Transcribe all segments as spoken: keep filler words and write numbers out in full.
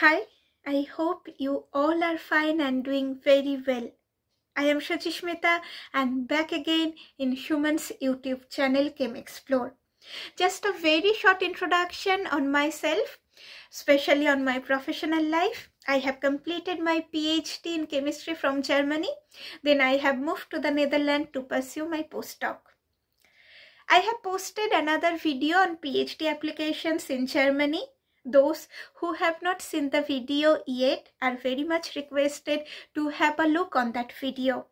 Hi, I hope you all are fine and doing very well. I am Shrachishmita and back again in Humans YouTube channel Chem Explore. Just a very short introduction on myself, especially on my professional life. I have completed my PhD in chemistry from Germany. Then I have moved to the Netherlands to pursue my postdoc. I have posted another video on PhD applications in Germany. Those who have not seen the video yet are very much requested to have a look on that video.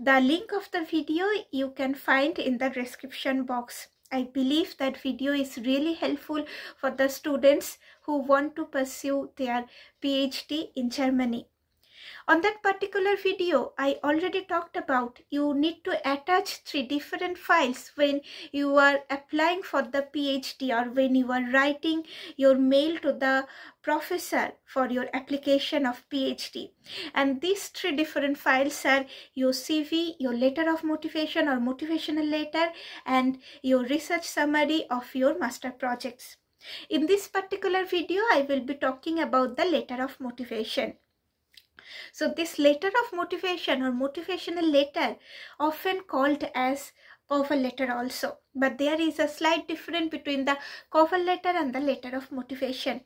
The link of the video you can find in the description box. I believe that video is really helpful for the students who want to pursue their PhD in Germany. On that particular video, I already talked about you need to attach three different files when you are applying for the PhD or when you are writing your mail to the professor for your application of PhD. And these three different files are your C V, your letter of motivation or motivational letter, and your research summary of your master projects. In this particular video, I will be talking about the letter of motivation. So this letter of motivation or motivational letter, often called as cover letter also, but there is a slight difference between the cover letter and the letter of motivation.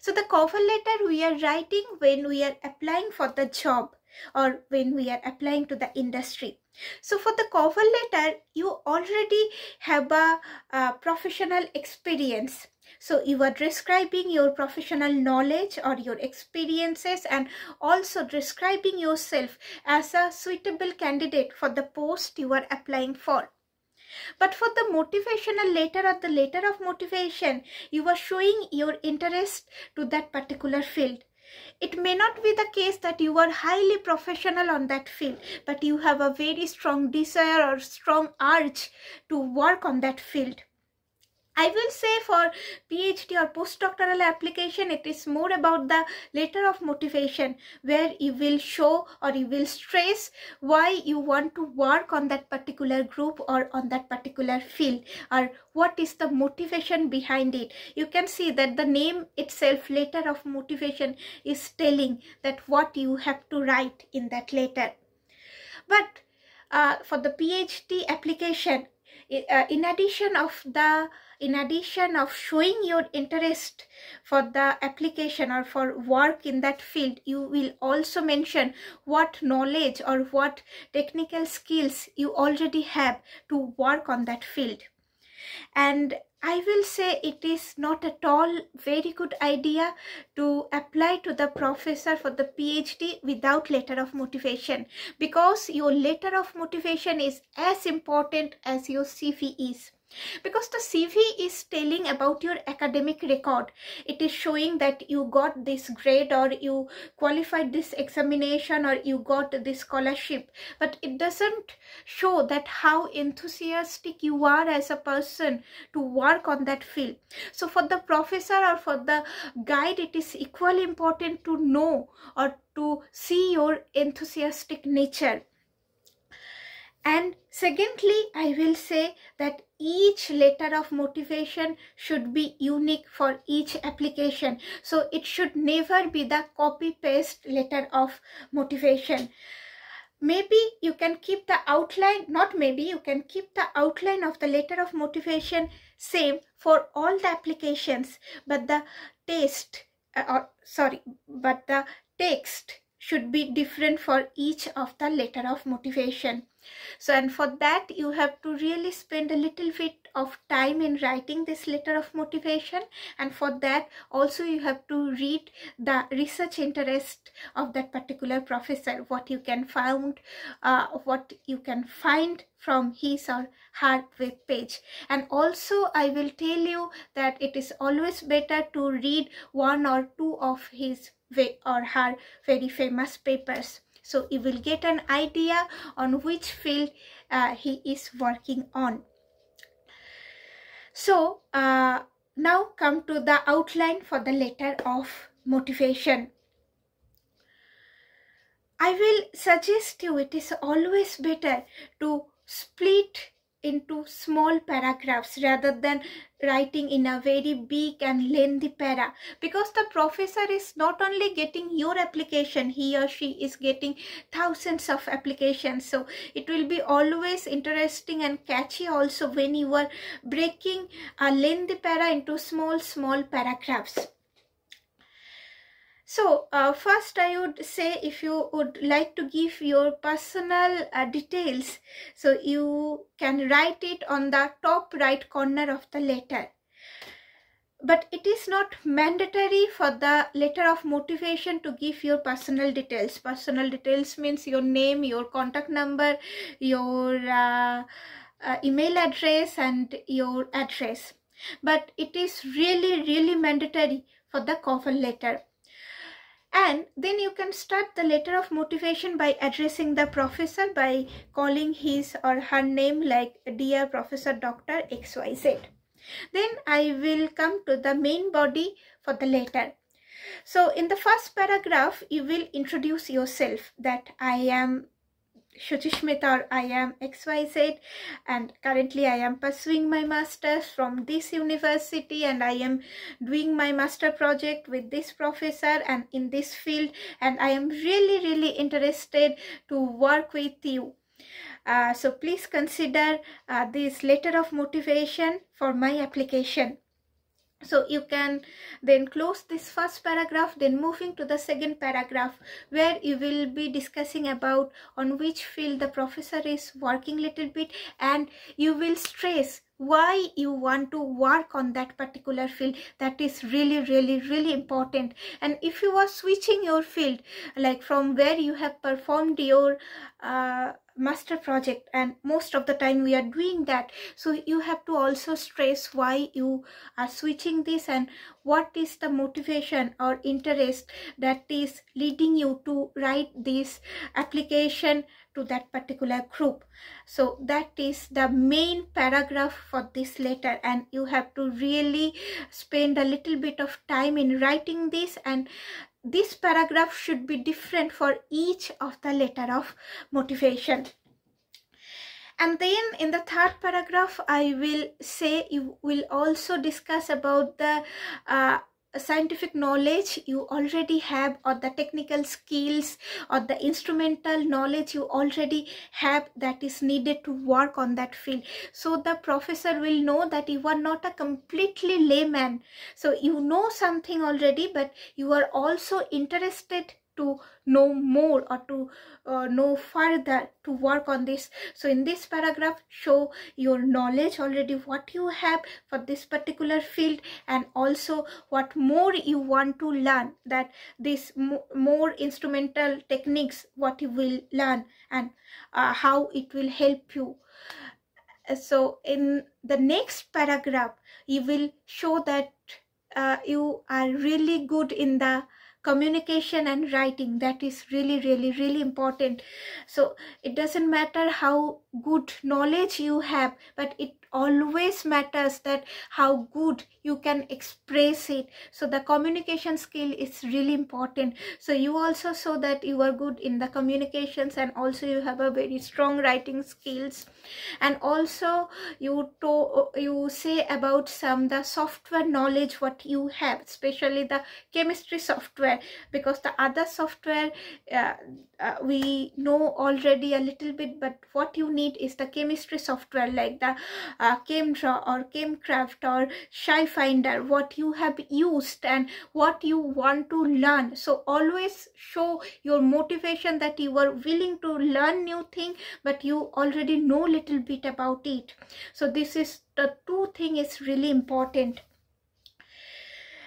So the cover letter we are writing when we are applying for the job or when we are applying to the industry. So for the cover letter, you already have a, a professional experience. So you are describing your professional knowledge or your experiences and also describing yourself as a suitable candidate for the post you are applying for. But for the motivational letter or the letter of motivation, you are showing your interest to that particular field. It may not be the case that you are highly professional on that field, but you have a very strong desire or strong urge to work on that field. I will say for PhD or postdoctoral application, it is more about the letter of motivation, where you will show or you will stress why you want to work on that particular group or on that particular field, or what is the motivation behind it. You can see that the name itself, letter of motivation, is telling that what you have to write in that letter. But uh, for the PhD application, in addition of the in addition of showing your interest for the application or for work in that field, you will also mention what knowledge or what technical skills you already have to work on that field. And I will say it is not at all very good idea to apply to the professor for the PhD without letter of motivation, because your letter of motivation is as important as your C V is. Because the C V is telling about your academic record. It is showing that you got this grade or you qualified this examination or you got this scholarship. But it doesn't show that how enthusiastic you are as a person to work on that field. So for the professor or for the guide, it is equally important to know or to see your enthusiastic nature. And secondly, I will say that each letter of motivation should be unique for each application. So it should never be the copy-paste letter of motivation. Maybe you can keep the outline, not maybe, you can keep the outline of the letter of motivation same for all the applications, but the taste, uh, or, sorry, but the text should be different for each of the letter of motivation. So, and for that, you have to really spend a little bit of time in writing this letter of motivation. And for that, also you have to read the research interest of that particular professor, what you can find, uh, what you can find from his or her web page. And also, I will tell you that it is always better to read one or two of his or her very famous papers. So you will get an idea on which field uh, he is working on. So uh, now come to the outline for the letter of motivation. I will suggest you it is always better to split into small paragraphs rather than writing in a very big and lengthy para, because the professor is not only getting your application, he or she is getting thousands of applications. So it will be always interesting and catchy also when you are breaking a lengthy para into small small paragraphs. So uh, first I would say, if you would like to give your personal uh, details, so you can write it on the top right corner of the letter. But it is not mandatory for the letter of motivation to give your personal details. Personal details means your name, your contact number, your uh, uh, email address and your address. But it is really, really mandatory for the cover letter. And then you can start the letter of motivation by addressing the professor by calling his or her name, like Dear Professor Doctor X Y Z. Then I will come to the main body for the letter. So in the first paragraph, you will introduce yourself, that I am Shrachishmita, or I am X Y Z, and currently I am pursuing my master's from this university, and I am doing my master project with this professor and in this field, and I am really really interested to work with you. Uh, so please consider uh, this letter of motivation for my application. So you can then close this first paragraph, then moving to the second paragraph, where you will be discussing about on which field the professor is working little bit, and you will stress why you want to work on that particular field. That is really really really important. And if you are switching your field, like from where you have performed your uh, master project, and most of the time we are doing that, so you have to also stress why you are switching this and what is the motivation or interest that is leading you to write this application to that particular group. So that is the main paragraph for this letter, and you have to really spend a little bit of time in writing this, and this paragraph should be different for each of the letter of motivation. And then in the third paragraph, I will say you will also discuss about the uh, scientific knowledge you already have, or the technical skills or the instrumental knowledge you already have that is needed to work on that field. So the professor will know that you are not a completely layman. So you know something already, but you are also interested to know more, or to uh, know further, to work on this. So in this paragraph, show your knowledge already, what you have for this particular field, and also what more you want to learn, that this mo more instrumental techniques, what you will learn, and uh, how it will help you. So in the next paragraph, you will show that uh, you are really good in the communication and writing. That is really really really important. So it doesn't matter how good knowledge you have, but it always matters that how good you can express it. So the communication skill is really important. So you also show that you are good in the communications, and also you have a very strong writing skills, and also you to you say about some the software knowledge what you have, especially the chemistry software, because the other software uh, uh, we know already a little bit, but what you need is the chemistry software, like the Uh, ChemDraw or ChemCraft or ShyFinder, what you have used and what you want to learn. So always show your motivation that you are willing to learn new thing, but you already know little bit about it. So this is the two thing is really important.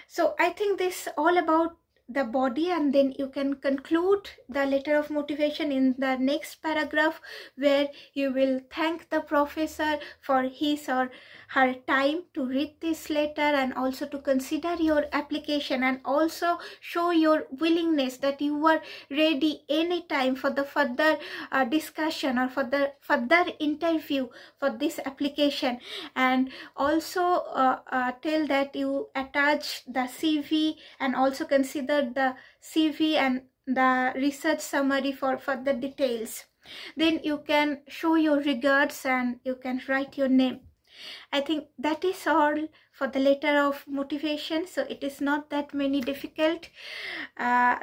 So I think this all about the body, and then you can conclude the letter of motivation in the next paragraph, where you will thank the professor for his or her time to read this letter, and also to consider your application, and also show your willingness that you are ready anytime for the further uh, discussion or for the further interview for this application. And also uh, uh, tell that you attach the C V, and also consider the C V and the research summary for further details. Then you can show your regards and you can write your name. I think that is all for the letter of motivation. So it is not that many difficult. Uh,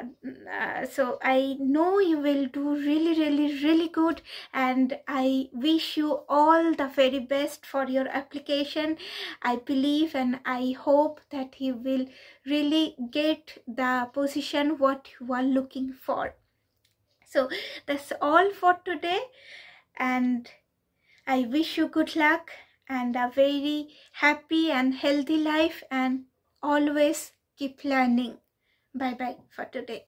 uh, so I know you will do really, really, really good. And I wish you all the very best for your application. I believe and I hope that you will really get the position what you are looking for. So that's all for today. And I wish you good luck and a very happy and healthy life, and always keep learning. Bye bye for today.